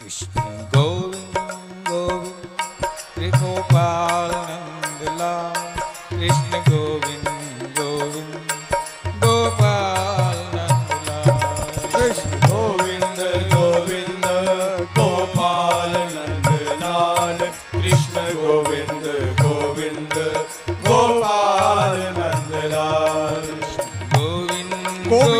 कृष्ण गोविंद गोविंद गोपाल नंद लाल, कृष्ण गोविंद गोविंद गोपाल नंद लाल, कृष्ण गोविंद गोविंद गोपाल नंद लाल, कृष्ण गोविंद गोविंद गोपाल नंद लाल, गोविंद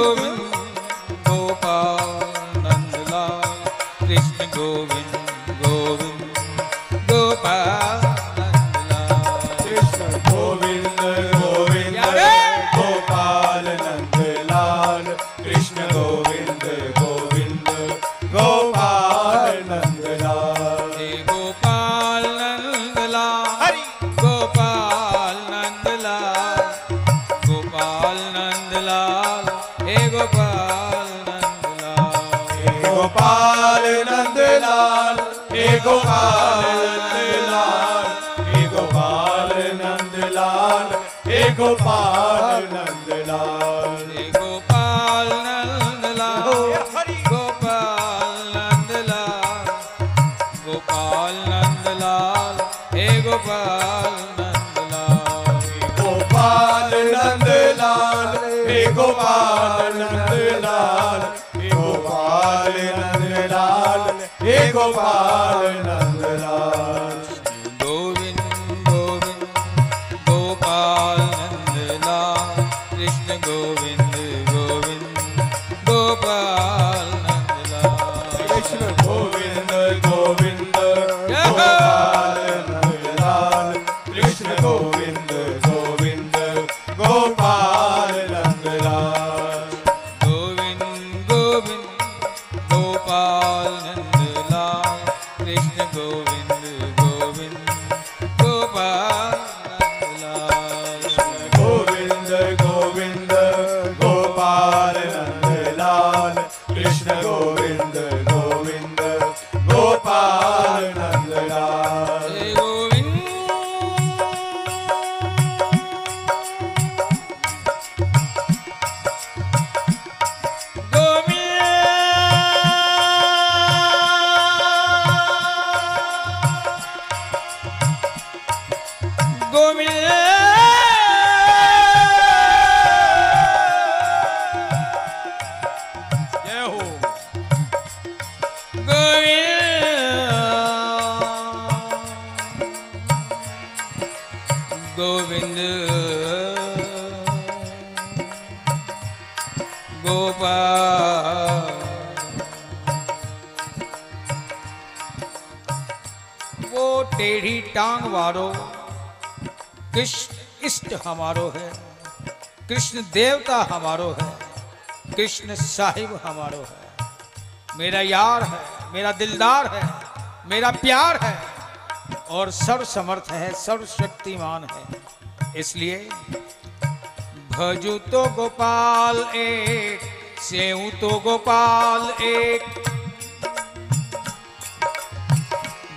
गोविंद गोपाल नंद लाल, कृष्ण गोविंद गोपाल नंद लाल, गोपाल नंद लाल, गोपाल नंद लाल, गोपाल नंद लाल, हे गोपाल नंद लाल, गोपाल नंद लाल, हे गोपाल नंद लाल, हे गोपाल नंद लाल, हे गोपाल नंद लाल, गोविंद गोविंद गोपाल नंद लाल, कृष्ण गोविंद गोविंद गोपाल नंद लाल, कृष्ण गोविंद गोविंद गोपाल नंद लाल, गोविंद गोविंद गोपाल नंद लाल, कृष्ण गोविंद गोविंद गोपाल नंद लाल, गोविंद गोविंद गोविंद गोविंद गोपाल नंद लाल, गोविंद गोविंद गोविंद गोविंद गोपाल वो टेढ़ी टांग वारो कृष्ण इष्ट हमारो है, कृष्ण देवता हमारो है, कृष्ण साहिब हमारो है, मेरा यार है, मेरा दिलदार है, मेरा प्यार है और सर्व समर्थ है, सर्वशक्तिमान है। इसलिए भजू तो गोपाल एक, सेऊ तो गोपाल एक,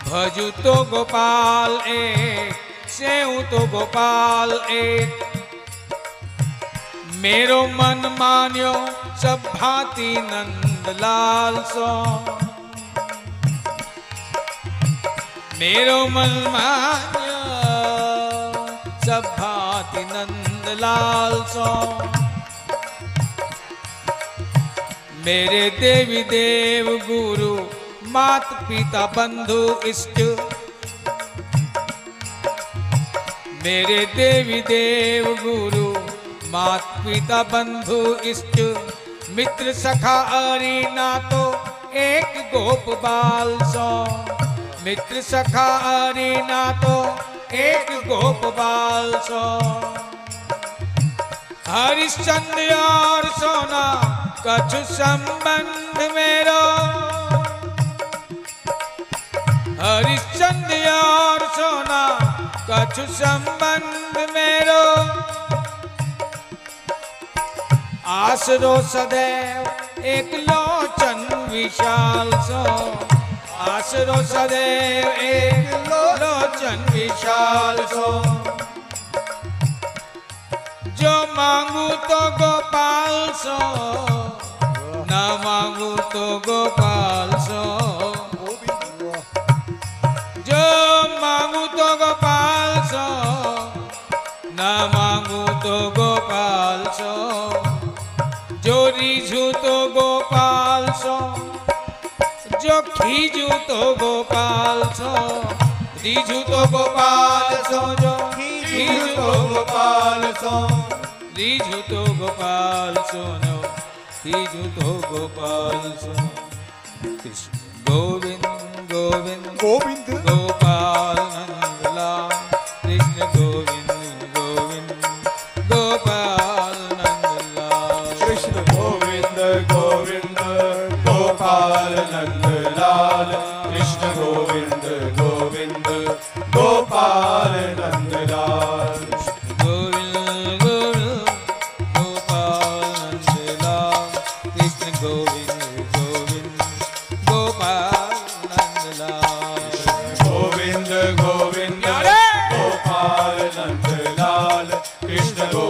भजू तो गोपाल एक, सेऊ तो गोपाल एक, मेरो मन मान्यो सब भांति नंदलाल सो, मेरो मन मान्यो सब भांति नंद लाल सो, मेरे देवी देव गुरु मात पिता बंधु इष्ट, मेरे देवी देव गुरु मात पिता बंधु इष्ट, मित्र सखा अरि नातो एक गोप बाल सो, मित्र सखा अरि नातो एक गोप बाल सो, हरिश्चंद्र और सोना कछु संबंध मेरो, हरिश्चंद्र और सोना कछु संबंध मेरो, आसरो सदैव एक लोचन विशाल सो, आसरो सदैव एक लोचन विशाल सो, जो मांगू तो गोपाल सो, ना मांगू तो गोपाल सो, बोलो खीजू तो गोपाल सो, दीजू तो गोपाल सो जो, खीजू तो गोपाल सो, दीजू तो गोपाल सो नो, खीजू तो गोपाल सो। कृष्ण गोविंद गोविंद गोविंद गोपाल नंद लाल, कृष्ण गोविंद गोविंद गोपाल नंद लाल, कृष्ण गोविंद गोविंद गोपाल नंद लाल, कृष्ण गोविंद गोविंद गोपाल नंद लाल, गोविंद गोविंद गोपाल नंद लाल, कृष्ण गोविंद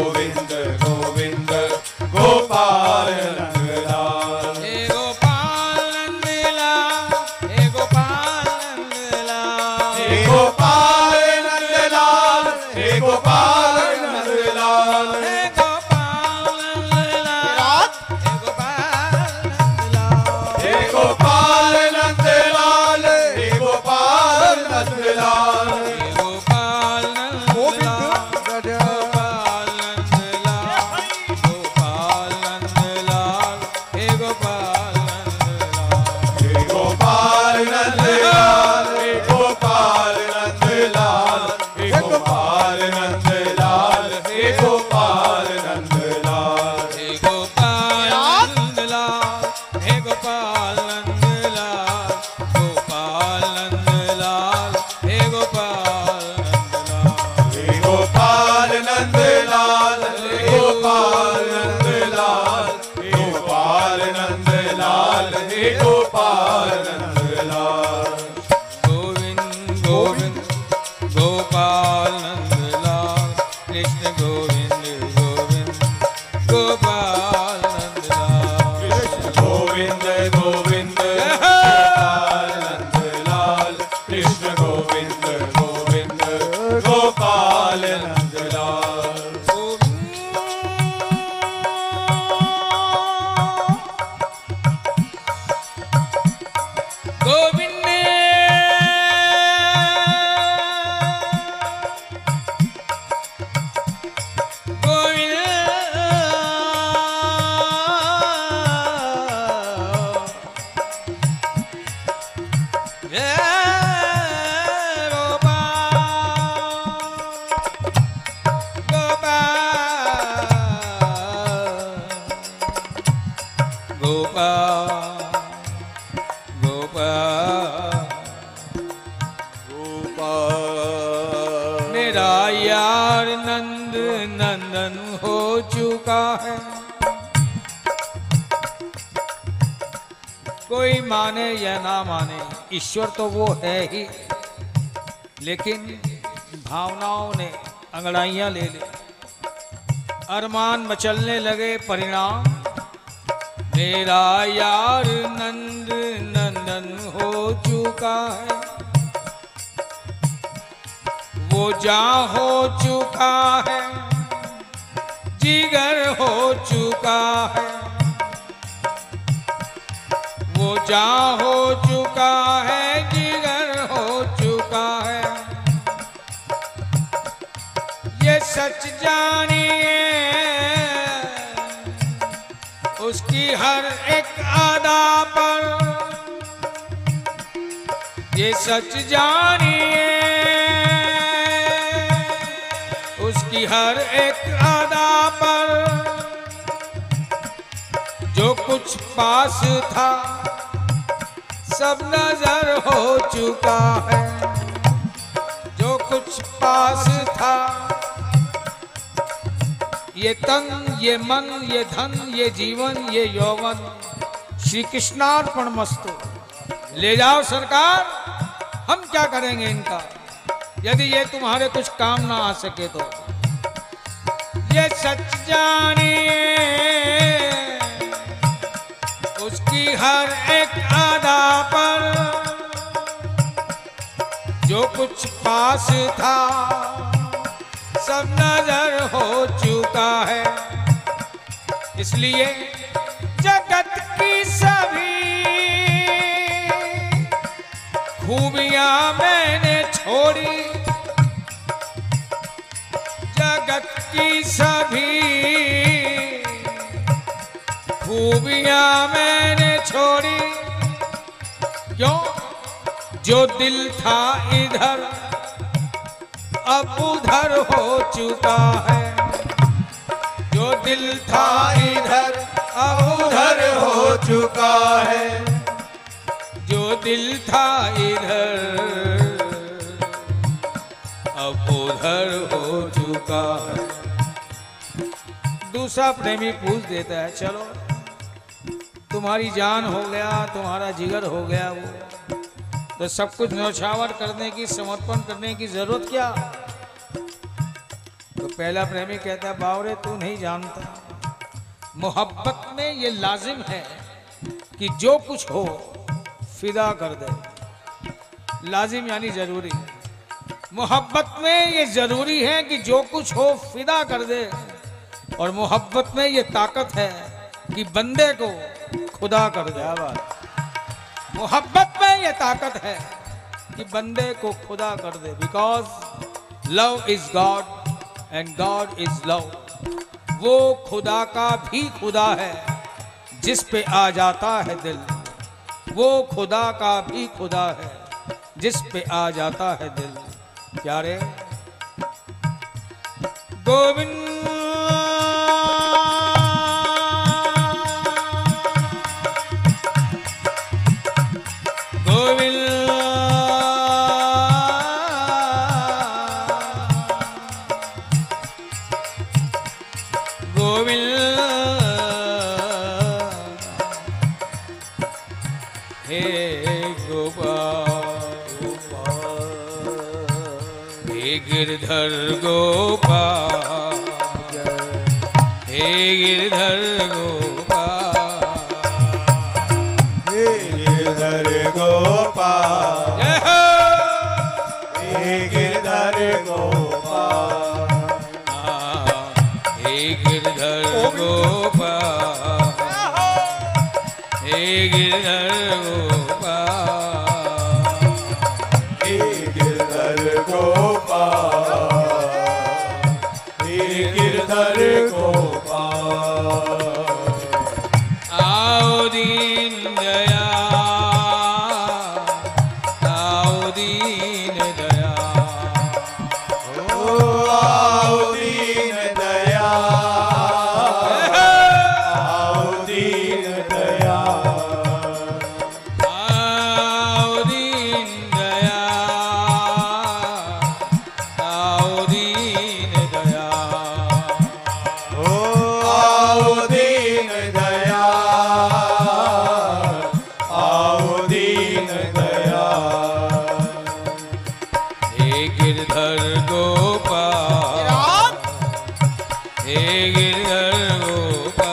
ईश्वर तो वो है ही, लेकिन भावनाओं ने अंगड़ाइयां ले ली, अरमान मचलने लगे, परिणाम मेरा यार नंद नंदन हो चुका है, वो जान हो चुका है, जिगर हो चुका है, वो जान हो चुका है, जिगर हो चुका है, ये सच जानिए उसकी हर एक अदा पर, ये सच जानिए उसकी हर एक अदा पर, जो कुछ पास था सब नजर हो चुका है, जो कुछ पास था, ये तन ये मन ये धन ये जीवन ये यौवन, श्री कृष्णार्पण मस्तु। ले जाओ सरकार, हम क्या करेंगे इनका, यदि ये तुम्हारे कुछ काम ना आ सके तो। ये सच जानिए उसकी हर एक अदा पर, जो कुछ पास था सब नजर हो चुका है, इसलिए जगत की सभी दुनिया मैंने छोड़ी, जगत की सभी खूबियां मैंने छोड़ी। क्यों? जो दिल था इधर अब उधर हो चुका है, जो दिल था इधर अब उधर हो चुका है, जो दिल था इधर अब उधर हो चुका है। दूसरा प्रेमी पूछ देता है, चलो तुम्हारी जान हो गया, तुम्हारा जिगर हो गया, वो तो सब कुछ नौछावर करने की, समर्पण करने की जरूरत क्या? तो पहला प्रेमी कहता है, बावरे तू नहीं जानता, मोहब्बत में ये लाजिम है कि जो कुछ हो फिदा कर दे। लाजिम यानी जरूरी, मोहब्बत में ये जरूरी है कि जो कुछ हो फिदा कर दे, और मोहब्बत में ये ताकत है कि बंदे को खुदा कर दे। मोहब्बत में ये ताकत है कि बंदे को खुदा कर दे। Because love is God and God is love. वो खुदा का भी खुदा है जिस पे आ जाता है दिल, वो खुदा का भी खुदा है जिस पे आ जाता है दिल। प्यारे गोविंद गिरधर गोपाल, हे गिरधर गोपाल, हे गिरधर गोपाल, हे गिरधर गोपाल, हे गिरधर गोपाल, हे गिरधर गोपाल, हे गिरधर गोपाल, गिरधर गोपाल। आओ दीन दया, आओ दीन दया, आओ दीन दया, आओ दीन दया, आओ दीन दया, आओ दीन दया, हे गिरधर गोपाल।